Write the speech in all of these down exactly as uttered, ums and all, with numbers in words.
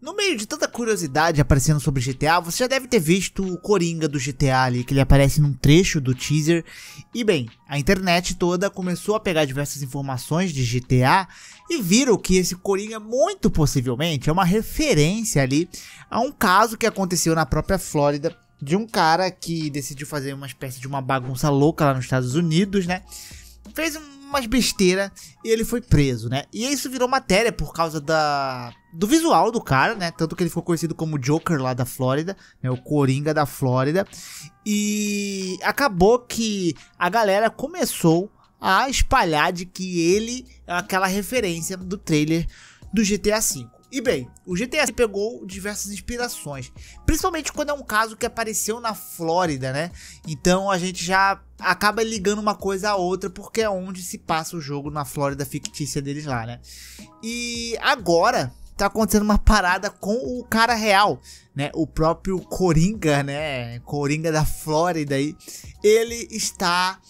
No meio de tanta curiosidade aparecendo sobre G T A, você já deve ter visto o Coringa do G T A ali, que ele aparece num trecho do teaser. E bem, a internet toda começou a pegar diversas informações de G T A e viram que esse Coringa muito possivelmente é uma referência ali a um caso que aconteceu na própria Flórida, de um cara que decidiu fazer uma espécie de uma bagunça louca lá nos Estados Unidos, né? Fez um umas besteira e ele foi preso, né? E isso virou matéria por causa da do visual do cara, né? Tanto que ele ficou conhecido como Joker lá da Flórida, né? O Coringa da Flórida. E acabou que a galera começou a espalhar de que ele é aquela referência do trailer do G T A cinco. E bem, o G T A pegou diversas inspirações, principalmente quando é um caso que apareceu na Flórida, né? Então a gente já acaba ligando uma coisa a outra, porque é onde se passa o jogo, na Flórida fictícia deles lá, né? E agora tá acontecendo uma parada com o cara real, né? O próprio Coringa, né? Coringa da Flórida aí. Ele está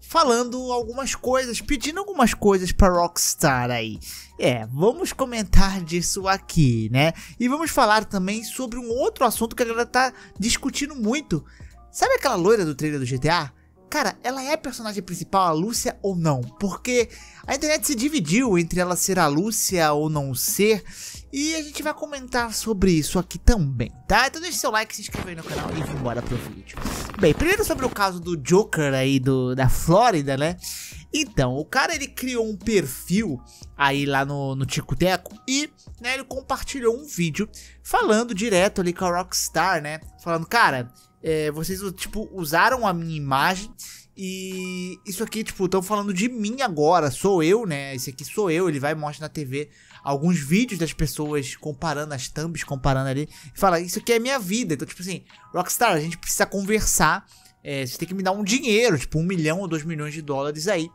falando algumas coisas, pedindo algumas coisas pra Rockstar aí. É, vamos comentar disso aqui, né? E vamos falar também sobre um outro assunto que a galera tá discutindo muito. Sabe aquela loira do trailer do G T A? Cara, ela é a personagem principal, a Lúcia, ou não? Porque a internet se dividiu entre ela ser a Lúcia ou não ser. E a gente vai comentar sobre isso aqui também, tá? Então deixa seu like, se inscreve aí no canal e vambora pro vídeo. Bem, primeiro sobre o caso do Joker aí do, da Flórida, né? Então, o cara ele criou um perfil aí lá no, no Tico Teco e, né, ele compartilhou um vídeo falando direto ali com a Rockstar, né? Falando, cara... É, vocês, tipo, usaram a minha imagem e isso aqui, tipo, estão falando de mim agora, sou eu, né? Esse aqui sou eu, ele vai e mostra na T V alguns vídeos das pessoas comparando as thumbs, comparando ali, e fala, isso aqui é minha vida. Então, tipo assim, Rockstar, a gente precisa conversar, é, você tem que me dar um dinheiro, tipo, um milhão ou dois milhões de dólares aí,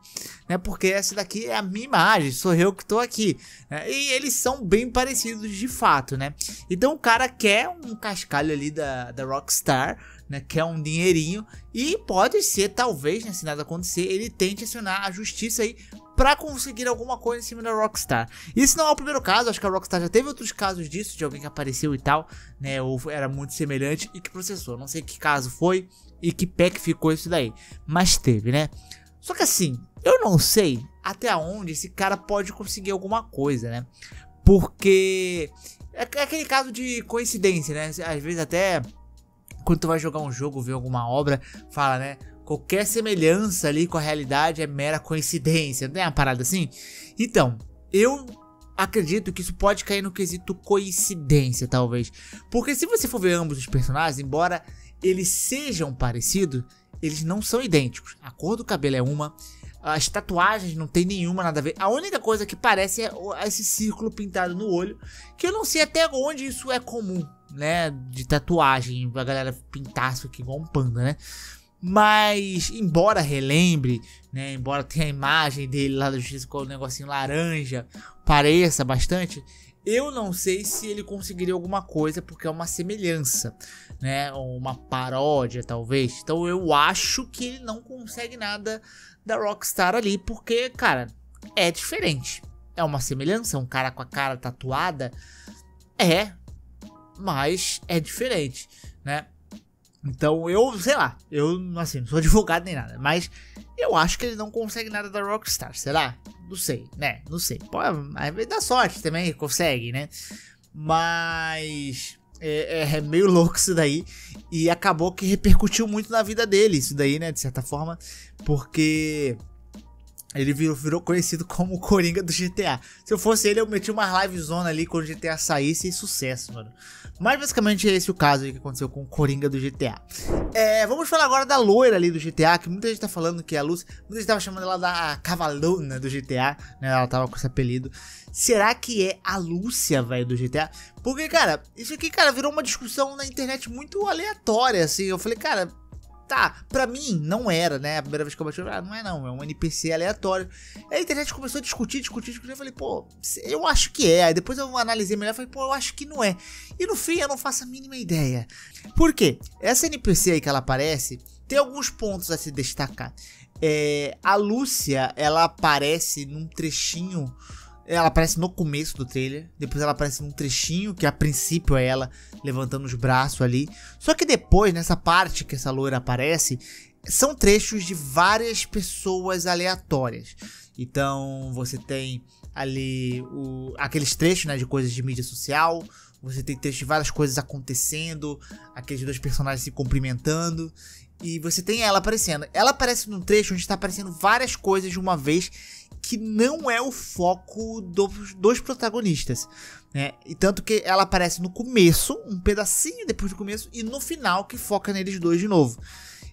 né? Porque essa daqui é a minha imagem, sou eu que tô aqui, né? E eles são bem parecidos de fato, né? Então o cara quer um cascalho ali da, da Rockstar, né? Quer um dinheirinho e pode ser, talvez, né? Se nada acontecer, ele tente acionar a justiça aí pra conseguir alguma coisa em cima da Rockstar. Isso não é o primeiro caso, acho que a Rockstar já teve outros casos disso, de alguém que apareceu e tal, né? Ou era muito semelhante e que processou, não sei que caso foi e que pé que ficou isso daí, mas teve, né? Só que assim, eu não sei até onde esse cara pode conseguir alguma coisa, né? Porque é aquele caso de coincidência, né? Às vezes até quando tu vai jogar um jogo, ver alguma obra, fala, né? Qualquer semelhança ali com a realidade é mera coincidência, não é uma parada assim? Então, eu acredito que isso pode cair no quesito coincidência, talvez. Porque se você for ver ambos os personagens, embora eles sejam parecidos, eles não são idênticos. A cor do cabelo é uma, as tatuagens não tem nenhuma, nada a ver. A única coisa que parece é esse círculo pintado no olho, que eu não sei até onde isso é comum, né? De tatuagem, a galera pintar isso aqui igual um panda, né? Mas, embora relembre, né, embora tenha a imagem dele lá do Justiça com o negocinho laranja, pareça bastante, eu não sei se ele conseguiria alguma coisa, porque é uma semelhança, né, ou uma paródia, talvez. Então eu acho que ele não consegue nada da Rockstar ali, porque, cara, é diferente. É uma semelhança, um cara com a cara tatuada, é, mas é diferente, né. Então eu, sei lá, eu assim, não sou advogado nem nada, mas eu acho que ele não consegue nada da Rockstar, será? Não sei, né? Não sei. Pode, às vezes dá sorte também, consegue, né? Mas é, é, é meio louco isso daí e acabou que repercutiu muito na vida dele, isso daí, né? De certa forma, porque ele virou, virou conhecido como o Coringa do G T A. Se eu fosse ele, eu meti uma livezona ali quando o G T A saísse e sucesso, mano. Mas basicamente esse é o caso aí que aconteceu com o Coringa do G T A. É, vamos falar agora da loira ali do G T A, que muita gente tá falando que é a Lúcia. Muita gente tava chamando ela da Cavalona do G T A, né? Ela tava com esse apelido. Será que é a Lúcia, velho, do G T A? Porque, cara, isso aqui, cara, virou uma discussão na internet muito aleatória, assim. Eu falei, cara... Tá, pra mim não era, né? A primeira vez que eu bati, ah, não é não, é um N P C aleatório. Aí a internet começou a discutir, discutir, discutir. Eu falei, pô, eu acho que é. Aí depois eu analisei melhor e falei, pô, eu acho que não é. E no fim eu não faço a mínima ideia. Por quê? Essa N P C aí que ela aparece tem alguns pontos a se destacar. É, a Lúcia, ela aparece num trechinho Ela aparece no começo do trailer, depois ela aparece num trechinho, que a princípio é ela levantando os braços ali. Só que depois, nessa parte que essa loira aparece, são trechos de várias pessoas aleatórias. Então você tem ali o, aqueles trechos, né, de coisas de mídia social. Você tem trechos de várias coisas acontecendo, aqueles dois personagens se cumprimentando. E você tem ela aparecendo. Ela aparece num trecho onde está aparecendo várias coisas de uma vez, que não é o foco dos, dos protagonistas, né? E tanto que ela aparece no começo, um pedacinho depois do começo, e no final que foca neles dois de novo.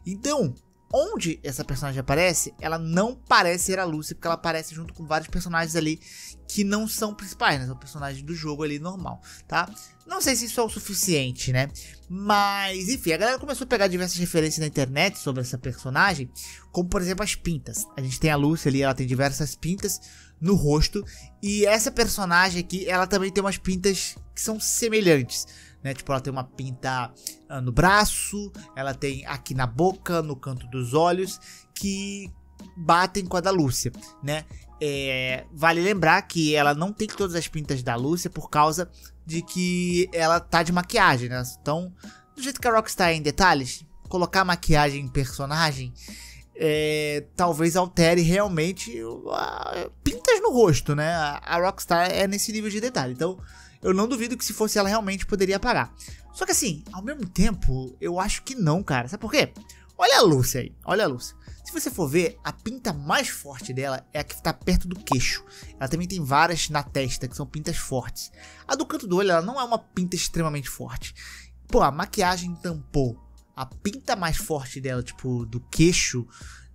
Então, onde essa personagem aparece, ela não parece ser a Lúcia, porque ela aparece junto com vários personagens ali que não são principais, né? São personagens do jogo ali normal, tá? Não sei se isso é o suficiente, né? Mas, enfim, a galera começou a pegar diversas referências na internet sobre essa personagem, como, por exemplo, as pintas. A gente tem a Lúcia ali, ela tem diversas pintas no rosto, e essa personagem aqui, ela também tem umas pintas que são semelhantes, né? Tipo, ela tem uma pinta ah, no braço, ela tem aqui na boca, no canto dos olhos, que batem com a da Lúcia, né? É, vale lembrar que ela não tem todas as pintas da Lúcia por causa de que ela tá de maquiagem, né? Então, do jeito que a Rockstar é em detalhes, colocar maquiagem em personagem é, talvez altere realmente uh, pintas no rosto, né? A Rockstar é nesse nível de detalhe, então eu não duvido que se fosse ela realmente poderia apagar. Só que assim, ao mesmo tempo, eu acho que não, cara. Sabe por quê? Olha a Lúcia aí, olha a Lúcia. Se você for ver, a pinta mais forte dela é a que tá perto do queixo. Ela também tem várias na testa, que são pintas fortes. A do canto do olho, ela não é uma pinta extremamente forte. Pô, a maquiagem tampou a pinta mais forte dela, tipo, do queixo,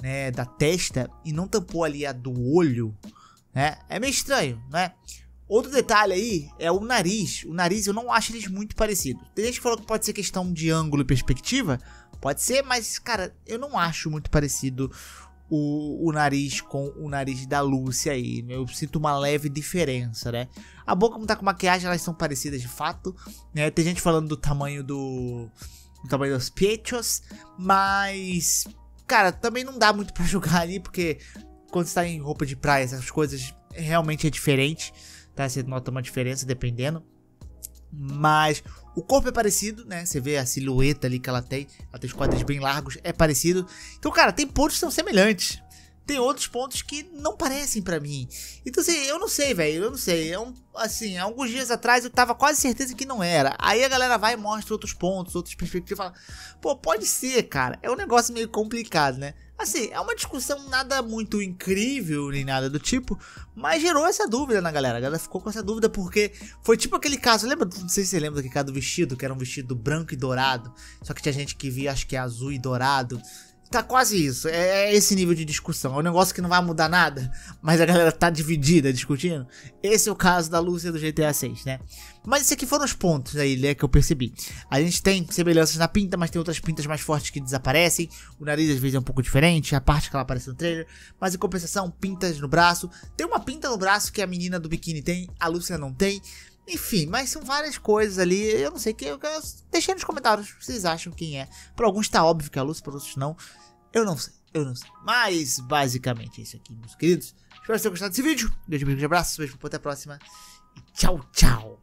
né, da testa, e não tampou ali a do olho, né? É meio estranho, né? Outro detalhe aí é o nariz. O nariz eu não acho eles muito parecidos. Tem gente que falou que pode ser questão de ângulo e perspectiva. Pode ser, mas, cara, eu não acho muito parecido o, o nariz com o nariz da Lúcia aí. Eu sinto uma leve diferença, né? A boca, como tá com maquiagem, elas são parecidas de fato, né? Tem gente falando do tamanho do... do tamanho dos peitos, mas... cara, também não dá muito pra julgar ali, porque quando você tá em roupa de praia, essas coisas realmente é diferente, tá? Você nota uma diferença, dependendo. Mas... o corpo é parecido, né? Você vê a silhueta ali que ela tem. Ela tem os quadris bem largos, é parecido. Então, cara, tem pontos que são semelhantes. Tem outros pontos que não parecem pra mim. Então, assim, eu não sei, velho. Eu não sei. É um, assim, alguns dias atrás eu tava quase certeza que não era. Aí a galera vai e mostra outros pontos, outras perspectivas e fala... pô, pode ser, cara. É um negócio meio complicado, né? Assim, é uma discussão nada muito incrível, nem nada do tipo, mas gerou essa dúvida na galera. A galera ficou com essa dúvida porque foi tipo aquele caso, lembra? Não sei se você lembra daquele caso do vestido, que era um vestido branco e dourado, só que tinha gente que via, acho que é azul e dourado. Tá quase isso, é esse nível de discussão. É um negócio que não vai mudar nada, mas a galera tá dividida, discutindo. Esse é o caso da Lúcia do GTA seis, né? Mas esses aqui foram os pontos aí, né, que eu percebi. A gente tem semelhanças na pinta, mas tem outras pintas mais fortes que desaparecem. O nariz às vezes é um pouco diferente, a parte que ela aparece no trailer. Mas em compensação, pintas no braço. Tem uma pinta no braço que a menina do biquíni tem, a Lúcia não tem. Enfim, mas são várias coisas ali, eu não sei o que, eu, eu deixei nos comentários o que vocês acham quem é. Para alguns tá óbvio que é a Lúcia, para outros não, eu não sei, eu não sei. Mas basicamente é isso aqui, meus queridos. Espero que vocês tenham gostado desse vídeo, um grande abraço, beijo, até a próxima e tchau, tchau.